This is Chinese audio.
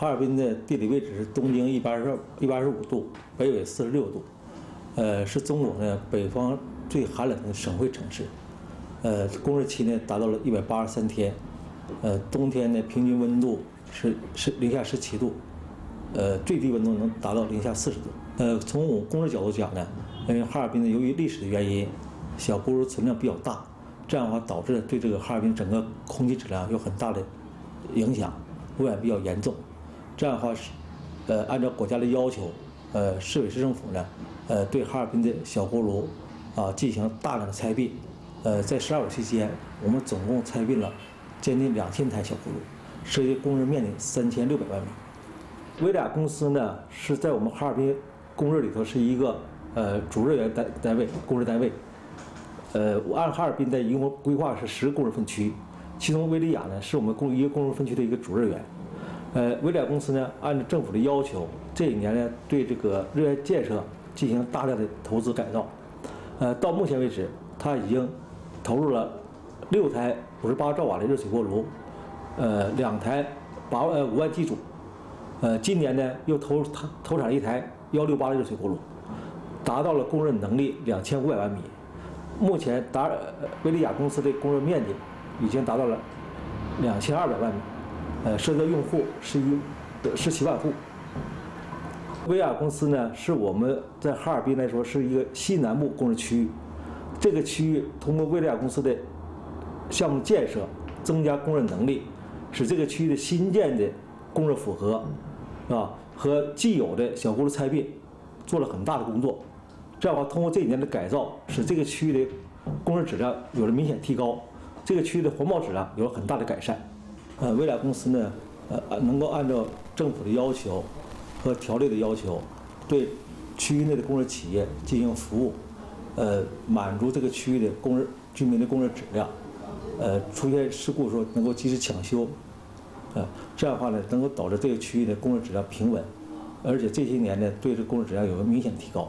哈尔滨的地理位置是东经185度，北纬46度，是中国呢北方最寒冷的省会城市。工作期呢达到了183天，冬天呢平均温度是零下17度，最低温度能达到零下40度。从我工作角度讲呢，因为哈尔滨呢由于历史的原因，小锅炉存量比较大，这样的话导致对这个哈尔滨整个空气质量有很大的影响，污染比较严重。这样的话是，按照国家的要求，市委市政府呢，对哈尔滨的小锅炉啊进行大量的拆并。在15期间，我们总共拆并了将近2000台小锅炉，涉及工人面积3600万米。维俩公司呢是在我们哈尔滨工日里头是一个主日员单位工人单位。按哈尔滨的一共规划是10个工人分区，其中维利亚呢是我们一个工人分区的一个主日员。维俩公司呢按照政府的要求，这一年呢对这个日月建设进行大量的投资改造。到目前为止，它已经投入了6台58兆瓦的热水锅炉，2台5万机组，今年呢又投产了1台168的热水锅炉，达到了供热能力2500万米。目前维利亚公司的供热面积已经达到了2200万米，涉及到用户17万户。维俩公司呢是我们在哈尔滨来说是一个西南部工人区域，这个区域通过维俩公司的项目建设增加供热能力，使这个区域的新建的供热负荷啊和既有的小锅炉拆并做了很大的工作。这样的话，通过这几年的改造，使这个区域的供热质量有了明显提高，这个区域的环保质量有了很大的改善。维俩公司呢，能够按照政府的要求和条例的要求，对区域内的供热企业进行服务，满足这个区域的居民的供热质量。出现事故的时候能够及时抢修，这样的话呢，能够导致这个区域的供热质量平稳，而且这些年呢，对这供热质量有了明显提高。